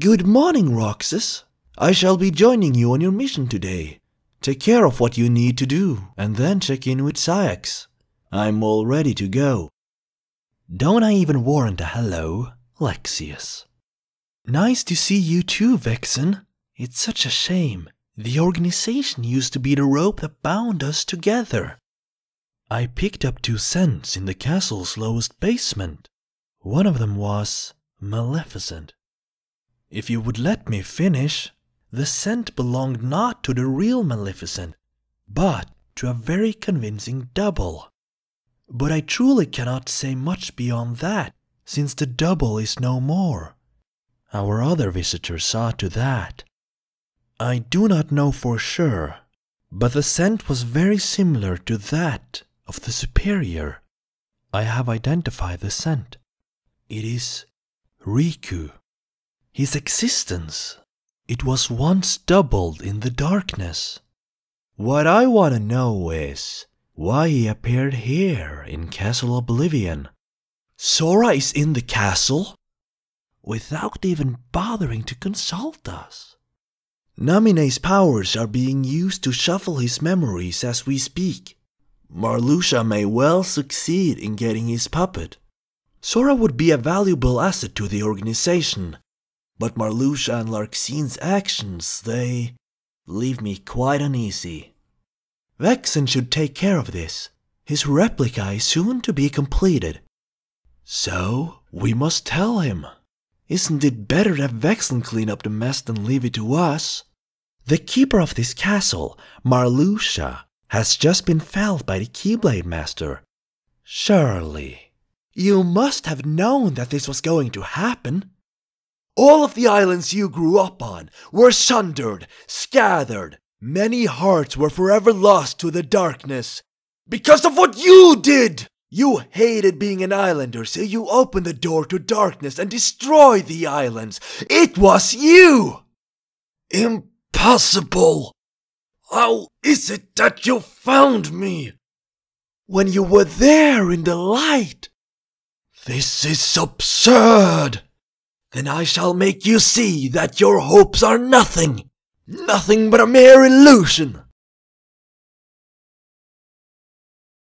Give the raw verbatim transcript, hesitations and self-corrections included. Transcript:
Good morning, Roxas. I shall be joining you on your mission today. Take care of what you need to do, and then check in with Saix. I'm all ready to go. Don't I even warrant a hello, Lexius? Nice to see you too, Vexen. It's such a shame. The organization used to be the rope that bound us together. I picked up two scents in the castle's lowest basement. One of them was Maleficent. If you would let me finish, the scent belonged not to the real Maleficent, but to a very convincing double. But I truly cannot say much beyond that, since the double is no more. Our other visitor saw to that. I do not know for sure, but the scent was very similar to that of the superior. I have identified the scent. It is Riku. His existence, it was once doubled in the darkness. What I want to know is why he appeared here in Castle Oblivion. Sora is in the castle without even bothering to consult us. Namine's powers are being used to shuffle his memories as we speak. Marluxia may well succeed in getting his puppet. Sora would be a valuable asset to the organization. But Marluxia and Larxine's actions, they leave me quite uneasy. Vexen should take care of this. His replica is soon to be completed. So, we must tell him. Isn't it better to have Vexen clean up the mess than leave it to us? The keeper of this castle, Marluxia, has just been felled by the Keyblade Master. Surely, you must have known that this was going to happen. All of the islands you grew up on were sundered, scattered. Many hearts were forever lost to the darkness. Because of what you did! You hated being an islander, so you opened the door to darkness and destroyed the islands. It was you! Impossible! How is it that you found me? When you were there in the light? This is absurd! Then I shall make you see that your hopes are nothing, nothing but a mere illusion.